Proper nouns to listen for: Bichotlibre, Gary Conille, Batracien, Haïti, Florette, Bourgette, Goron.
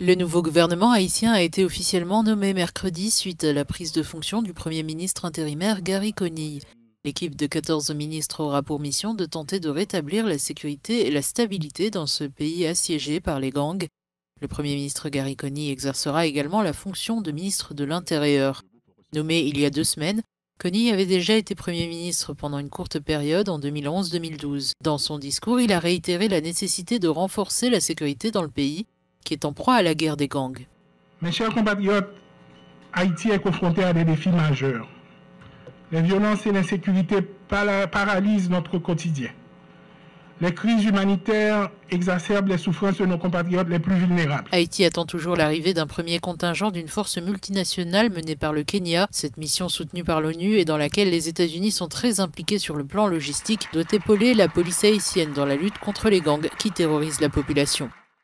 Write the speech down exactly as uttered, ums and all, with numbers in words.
Le nouveau gouvernement haïtien a été officiellement nommé mercredi suite à la prise de fonction du Premier ministre intérimaire Gary Conille. L'équipe de quatorze ministres aura pour mission de tenter de rétablir la sécurité et la stabilité dans ce pays assiégé par les gangs. Le Premier ministre Gary Conille exercera également la fonction de ministre de l'Intérieur. Nommé il y a deux semaines, Conille avait déjà été Premier ministre pendant une courte période en deux mille onze deux mille douze. Dans son discours, il a réitéré la nécessité de renforcer la sécurité dans le pays, qui est en proie à la guerre des gangs. Mes chers compatriotes, Haïti est confronté à des défis majeurs. Les violences et l'insécurité paralysent notre quotidien. Les crises humanitaires exacerbent les souffrances de nos compatriotes les plus vulnérables. Haïti attend toujours l'arrivée d'un premier contingent d'une force multinationale menée par le Kenya. Cette mission soutenue par l'ONU et dans laquelle les États-Unis sont très impliqués sur le plan logistique doit épauler la police haïtienne dans la lutte contre les gangs qui terrorisent la population.